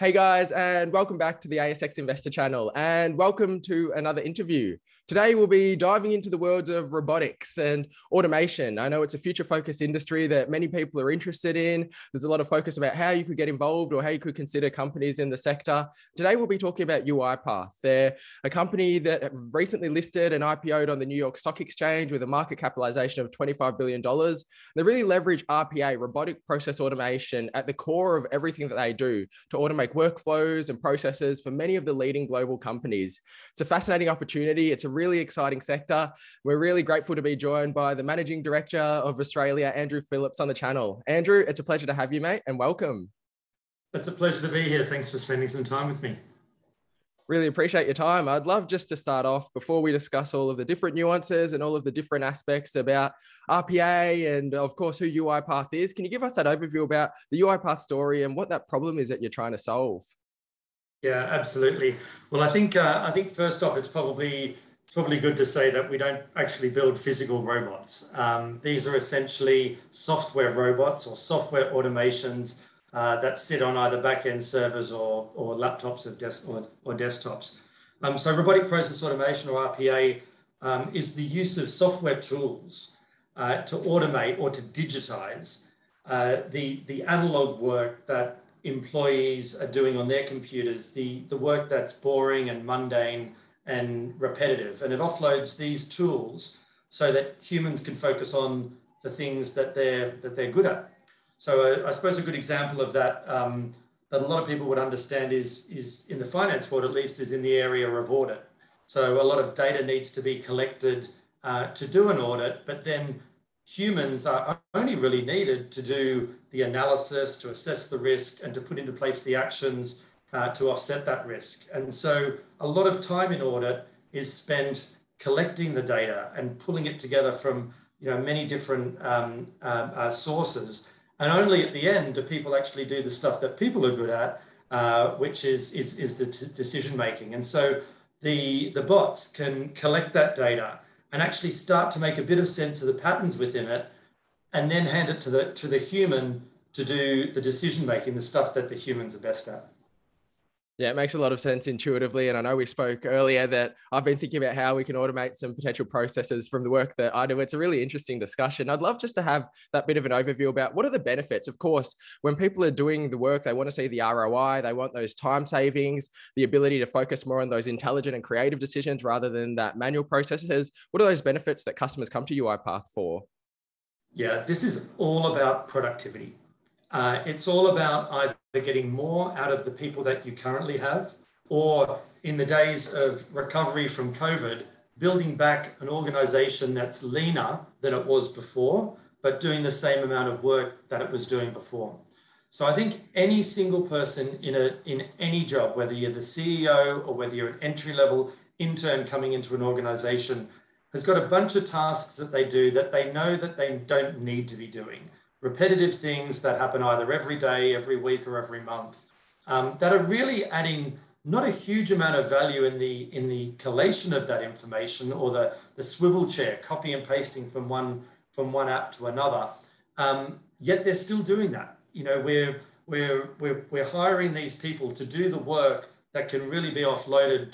Hey guys, and welcome back to the ASX Investor Channel, and welcome to another interview. Today we'll be diving into the worlds of robotics and automation. I know it's a future-focused industry that many people are interested in. There's a lot of focus about how you could get involved or how you could consider companies in the sector. Today we'll be talking about UiPath. They're a company that recently listed and IPO'd on the New York Stock Exchange with a market capitalization of $25 billion. They really leverage RPA, robotic process automation, at the core of everything that they do to automate workflows and processes for many of the leading global companies. It's a fascinating opportunity. It's a really exciting sector. We're really grateful to be joined by the Managing Director of Australia, Andrew Phillips, on the channel. Andrew, it's a pleasure to have you, mate, and welcome. It's a pleasure to be here. Thanks for spending some time with me. Really appreciate your time. I'd love just to start off, before we discuss all of the different nuances and all of the different aspects about RPA and of course who UiPath is, can you give us that overview about the UiPath story and what that problem is that you're trying to solve? Yeah, absolutely. Well, I think first off, it's probably good to say that we don't actually build physical robots. These are essentially software robots or software automations that sit on either back-end servers or laptops or desktops. So robotic process automation, or RPA, is the use of software tools to automate or to digitize the analog work that employees are doing on their computers, the work that's boring and mundane and repetitive. And it offloads these tools so that humans can focus on the things that they're good at. So I suppose a good example of that that a lot of people would understand is in the finance world, at least, is in the area of audit. So a lot of data needs to be collected to do an audit, but then humans are only really needed to do the analysis, to assess the risk, and to put into place the actions to offset that risk. And so a lot of time in audit is spent collecting the data and pulling it together from many different sources. And only at the end do people actually do the stuff that people are good at, which is the decision making. And so the bots can collect that data and actually start to make a bit of sense of the patterns within it, and then hand it to the human to do the decision making, the stuff that the humans are best at. Yeah, it makes a lot of sense intuitively. And I know we spoke earlier that I've been thinking about how we can automate some potential processes from the work that I do. It's a really interesting discussion. I'd love just to have that bit of an overview about what are the benefits. Of course, when people are doing the work, they want to see the ROI, they want those time savings, the ability to focus more on those intelligent and creative decisions rather than that manual processes. What are those benefits that customers come to UiPath for? Yeah, this is all about productivity. It's all about either getting more out of the people that you currently have, or in the days of recovery from COVID, building back an organization that's leaner than it was before, but doing the same amount of work that it was doing before. So I think any single person in any job, whether you're the CEO or whether you're an entry-level intern coming into an organization, has got a bunch of tasks that they do that they know that they don't need to be doing. Repetitive things that happen either every day, every week, or every month, that are really adding not a huge amount of value in the collation of that information, or the swivel chair, copy and pasting from one app to another. Yet they're still doing that. We're hiring these people to do the work that can really be offloaded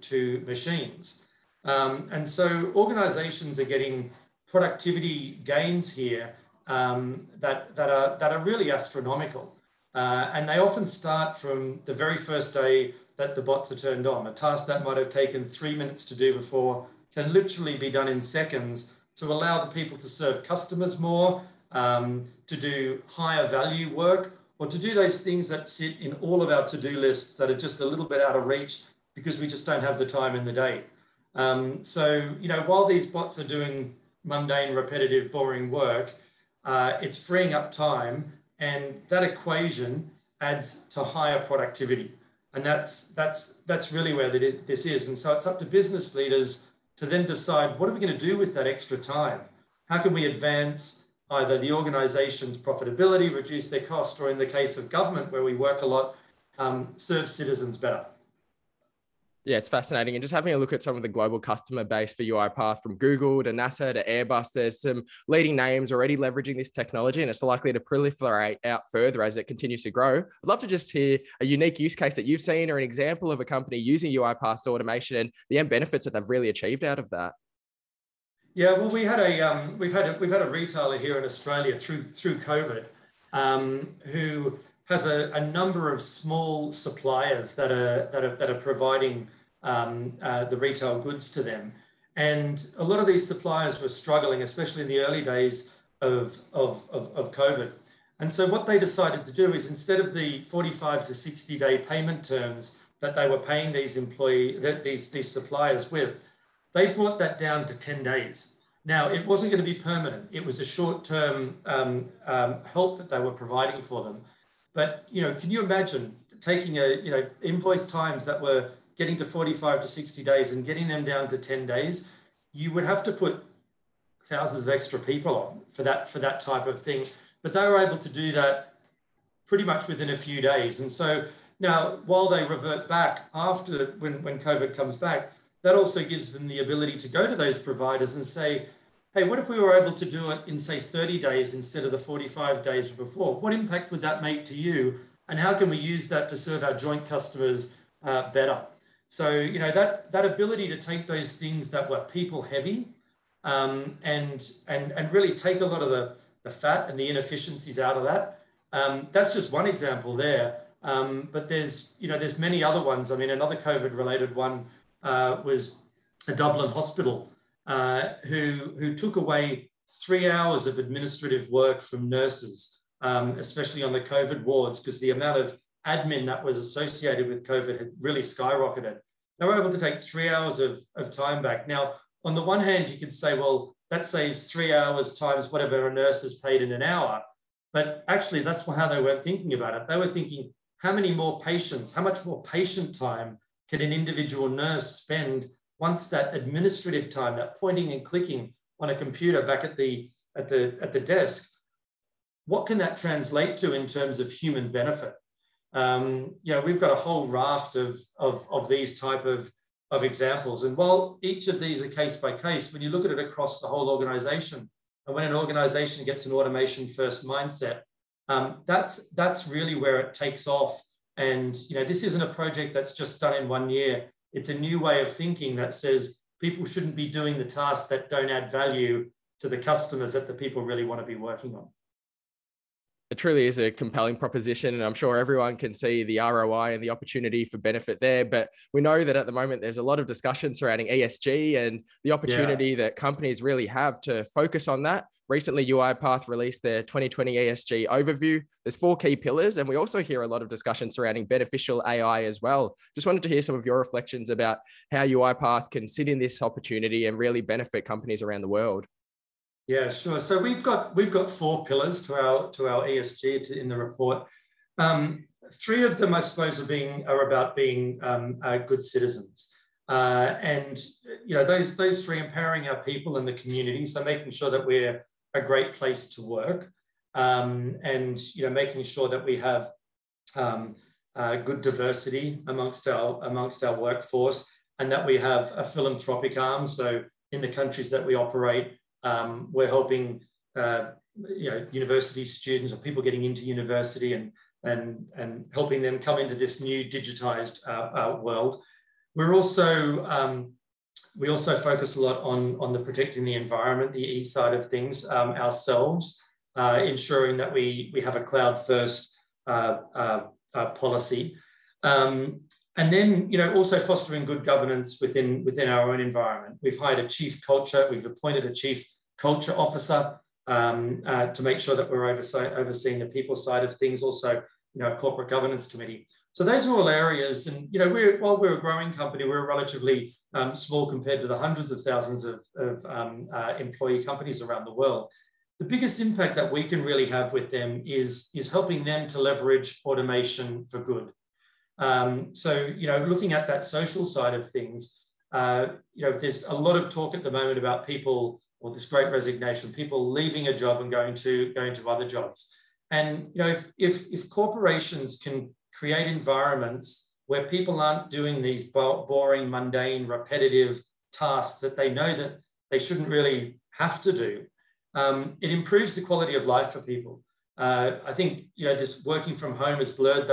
to machines, and so organizations are getting productivity gains here. That are really astronomical. And they often start from the very first day that the bots are turned on. A task that might have taken 3 minutes to do before can literally be done in seconds, to allow the people to serve customers more, to do higher value work, or to do those things that sit in all of our to-do lists that are just a little bit out of reach because we just don't have the time in the day. So while these bots are doing mundane, repetitive, boring work, it's freeing up time, and that equation adds to higher productivity. And that's really where this is. And so it's up to business leaders to then decide, what are we going to do with that extra time? How can we advance either the organization's profitability, reduce their cost, or in the case of government, where we work a lot, serve citizens better? yeah, it's fascinating. And just having a look at some of the global customer base for UiPath, from Google to NASA to Airbus, there's some leading names already leveraging this technology, and it's likely to proliferate out further as it continues to grow. I'd love to just hear a unique use case that you've seen, or an example of a company using UiPath's automation and the end benefits that they've really achieved out of that. Yeah, well, we had a we've had a retailer here in Australia through COVID who has a number of small suppliers that are providing the retail goods to them, and a lot of these suppliers were struggling, especially in the early days of COVID. And so what they decided to do is, instead of the 45 to 60 day payment terms that they were paying these suppliers with, they brought that down to 10 days. Now, it wasn't going to be permanent. It was a short term help that they were providing for them. But, you know, can you imagine taking invoice times that were getting to 45 to 60 days and getting them down to 10 days? You would have to put thousands of extra people on for that type of thing. But they were able to do that pretty much within a few days. And so now, while they revert back after when COVID comes back, that also gives them the ability to go to those providers and say, hey, what if we were able to do it in, say, 30 days instead of the 45 days before? What impact would that make to you? And how can we use that to serve our joint customers better? So, you know, that ability to take those things that were people heavy and really take a lot of the fat and the inefficiencies out of that. That's just one example there. But there's many other ones. I mean, another COVID related one was a Dublin hospital who took away 3 hours of administrative work from nurses, especially on the COVID wards, because the amount of admin that was associated with COVID had really skyrocketed. They were able to take 3 hours of time back. Now, on the one hand, you could say, well, that saves 3 hours times whatever a nurse is paid in an hour. But actually, that's how they weren't thinking about it. They were thinking, how much more patient time can an individual nurse spend once that administrative time, that pointing and clicking on a computer back at the desk? What can that translate to in terms of human benefit? We've got a whole raft of these type of examples. And while each of these are case by case, when you look at it across the whole organization, and when an organization gets an automation first mindset, that's really where it takes off. And you know, this isn't a project that's just done in 1 year. It's a new way of thinking that says people shouldn't be doing the tasks that don't add value to the customers that the people really want to be working on. It truly is a compelling proposition, and I'm sure everyone can see the ROI and the opportunity for benefit there. But we know that at the moment, there's a lot of discussion surrounding ESG and the opportunity that companies really have to focus on that. Recently, UiPath released their 2020 ESG overview. There's 4 key pillars, and we also hear a lot of discussion surrounding beneficial AI as well. Just wanted to hear some of your reflections about how UiPath can sit in this opportunity and really benefit companies around the world. Yeah, sure. So we've got 4 pillars to our ESG in the report. 3 of them, I suppose, are about being good citizens, and you know, those 3: empowering our people and the community, so making sure that we're a great place to work, and you know, making sure that we have good diversity amongst our workforce, and that we have a philanthropic arm. So in the countries that we operate, we're helping university students or people getting into university and helping them come into this new digitized world. We're also we also focus a lot on the protecting the environment, the E side of things, ourselves, ensuring that we have a cloud first policy, and then, you know, also fostering good governance within our own environment. We've hired we've appointed a chief culture officer to make sure that we're overseeing the people side of things, also, you know, a corporate governance committee. So those are all areas. And, you know, while we're a growing company, we're relatively small compared to the hundreds of thousands of employee companies around the world. The biggest impact that we can really have with them is helping them to leverage automation for good. So, you know, looking at that social side of things, you know, there's a lot of talk at the moment about people, or this great resignation, people leaving a job and going to other jobs. And, you know, if corporations can create environments where people aren't doing these boring, mundane, repetitive tasks that they know that they shouldn't really have to do. It improves the quality of life for people. I think this working from home has blurred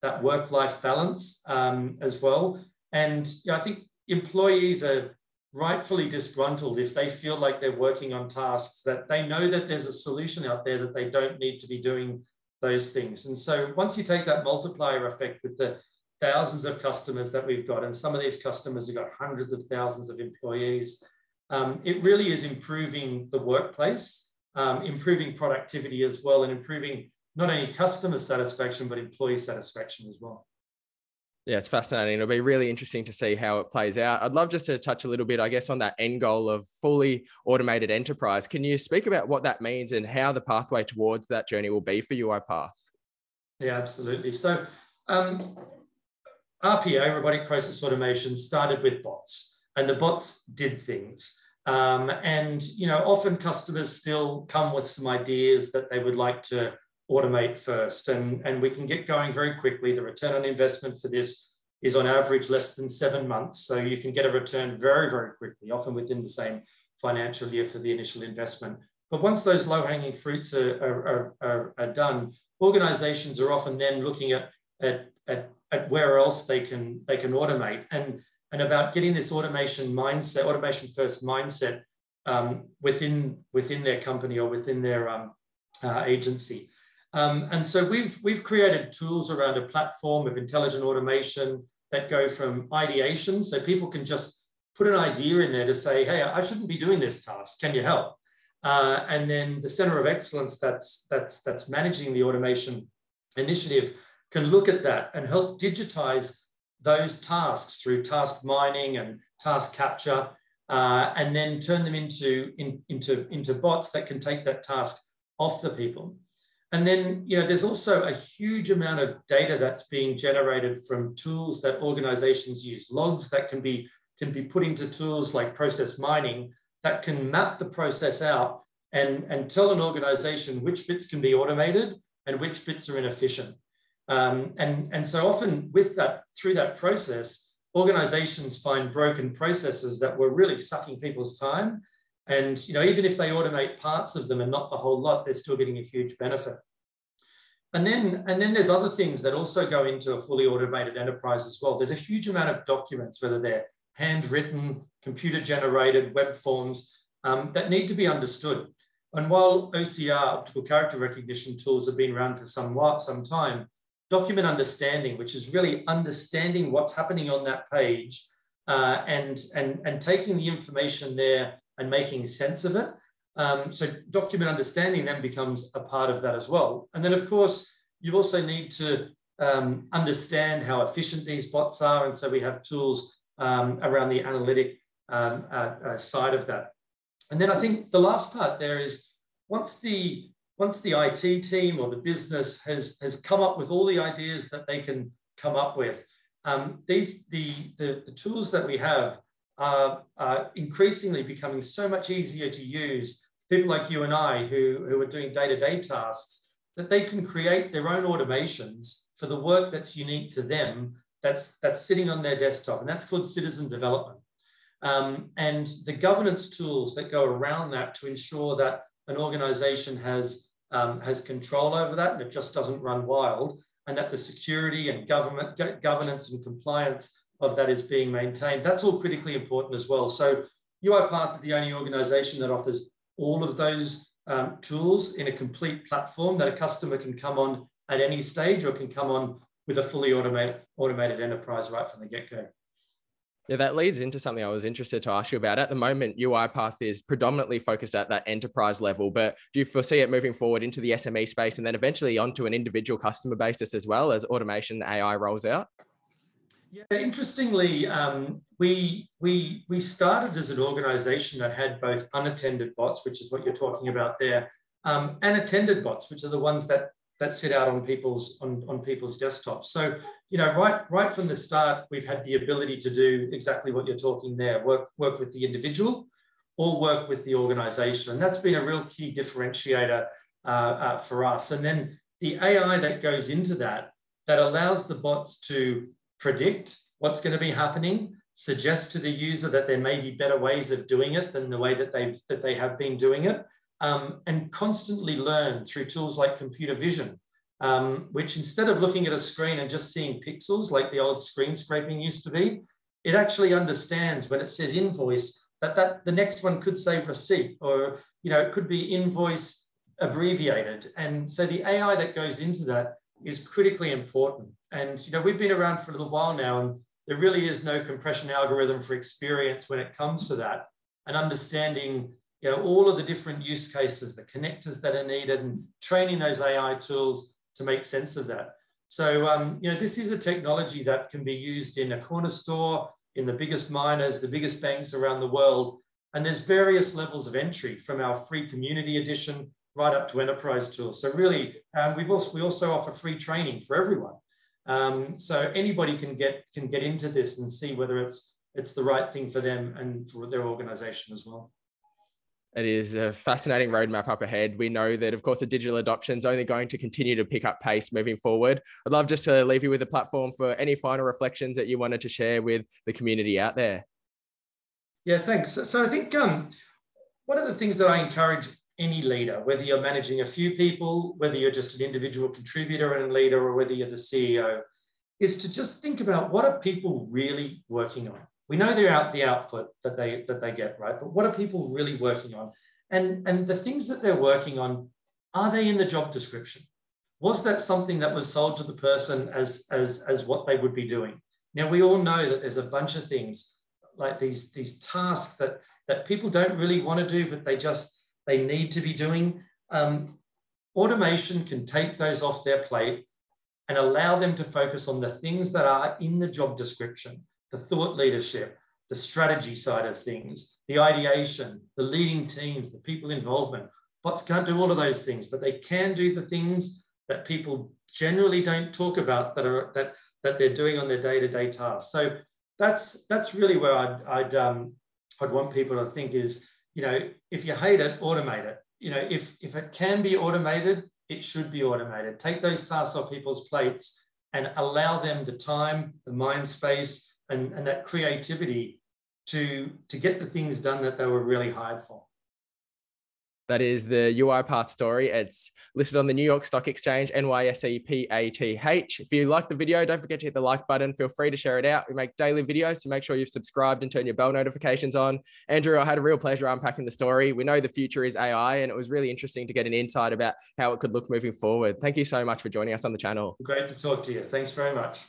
that work-life balance as well. And I think employees are rightfully disgruntled if they feel like they're working on tasks that they know that there's a solution out there that they don't need to be doing those things. And so once you take that multiplier effect with the thousands of customers that we've got, and some of these customers have got hundreds of thousands of employees, it really is improving the workplace, improving productivity as well, and improving not only customer satisfaction, but employee satisfaction as well. Yeah, it's fascinating. It'll be really interesting to see how it plays out. I'd love just to touch a little bit, I guess, on that end goal of fully automated enterprise. Can you speak about what that means and how the pathway towards that journey will be for UiPath? Yeah, absolutely. So RPA, robotic process automation, started with bots, and the bots did things. And, often customers still come with some ideas that they would like to automate first, and we can get going very quickly. The return on investment for this is on average less than 7 months. So you can get a return very, very quickly, often within the same financial year for the initial investment. But once those low-hanging fruits are done, organizations are often then looking at where else they can automate. And about getting this automation first mindset within their company or within their agency. And so we've created tools around a platform of intelligent automation that go from ideation. So people can just put an idea in there to say, hey, I shouldn't be doing this task. Can you help? And then the center of excellence that's managing the automation initiative can look at that and help digitize those tasks through task mining and task capture, and then turn them into bots that can take that task off the people. And then, there's also a huge amount of data that's being generated from tools that organizations use, logs that can be put into tools like process mining that can map the process out and tell an organization which bits can be automated and which bits are inefficient. And so often through that process, organizations find broken processes that were really sucking people's time. And even if they automate parts of them and not the whole lot, they're still getting a huge benefit. And then there's other things that also go into a fully automated enterprise as well. There's a huge amount of documents, whether they're handwritten, computer-generated, web forms, that need to be understood. And while OCR, optical character recognition tools, have been around for some time, document understanding, which is really understanding what's happening on that page and taking the information there and making sense of it. So document understanding then becomes a part of that as well. And then, of course, you also need to understand how efficient these bots are. And so we have tools around the analytic side of that. And then I think the last part there is once the IT team or the business has come up with all the ideas that they can come up with, the tools that we have are increasingly becoming so much easier to use. People like you and I who are doing day-to-day tasks, that they can create their own automations for the work that's unique to them, that's sitting on their desktop, and that's called citizen development. And the governance tools that go around that to ensure that an organization has control over that and it just doesn't run wild, and that the security and governance and compliance of that is being maintained. That's all critically important as well. So UiPath is the only organization that offers all of those tools in a complete platform that a customer can come on at any stage, or can come on with a fully automated enterprise right from the get-go. Yeah, that leads into something I was interested to ask you about. At the moment, UiPath is predominantly focused at that enterprise level, but do you foresee it moving forward into the SME space and then eventually onto an individual customer basis as well as automation AI rolls out? Yeah, interestingly, we started as an organization that had both unattended bots, which is what you're talking about there, and attended bots, which are the ones that sit out on people's desktops. So, right from the start, we've had the ability to do exactly what you're talking there, work with the individual or work with the organization. And that's been a real key differentiator for us. And then the AI that goes into that allows the bots to predict what's going to be happening, suggest to the user that there may be better ways of doing it than the way that they have been doing it, and constantly learn through tools like computer vision, which instead of looking at a screen and just seeing pixels like the old screen scraping used to be, it actually understands when it says invoice that the next one could say receipt, or it could be invoice abbreviated. And so the AI that goes into that is critically important. And we've been around for a little while now, and there really is no compression algorithm for experience when it comes to that. And understanding all of the different use cases, the connectors that are needed, and training those AI tools to make sense of that. So this is a technology that can be used in a corner store, in the biggest miners, the biggest banks around the world. And there's various levels of entry from our free community edition right up to enterprise tools. So really, we also offer free training for everyone. So anybody can get into this and see whether it's the right thing for them and for their organization as well. It is a fascinating roadmap up ahead. We know that, of course, the digital adoption is only going to continue to pick up pace moving forward. I'd love just to leave you with a platform for any final reflections that you wanted to share with the community out there. Yeah, thanks. So I think one of the things that I encourage any leader, whether you're managing a few people, whether you're just an individual contributor and a leader, or whether you're the CEO, is to just think about what are people really working on? We know they're out the output that they get, right? But what are people really working on? And the things that they're working on, are they in the job description? Was that something that was sold to the person as what they would be doing? Now, we all know that there's a bunch of things like these tasks that people don't really want to do, but they need to be doing. Automation can take those off their plate and allow them to focus on the things that are in the job description. The thought leadership, the strategy side of things, the ideation, the leading teams, the people involvement. Bots can't do all of those things, but they can do the things that people generally don't talk about that they're doing on their day-to-day tasks. So that's really where I'd want people to think is, if you hate it, automate it. If it can be automated, it should be automated. Take those tasks off people's plates and allow them the time, the mind space, and that creativity to get the things done that they were really hired for. That is the UiPath story. It's listed on the New York Stock Exchange, NYSE PATH. If you like the video, don't forget to hit the like button. Feel free to share it out. We make daily videos, so make sure you've subscribed and turn your bell notifications on. Andrew, I had a real pleasure unpacking the story. We know the future is AI, and it was really interesting to get an insight about how it could look moving forward. Thank you so much for joining us on the channel. Great to talk to you. Thanks very much.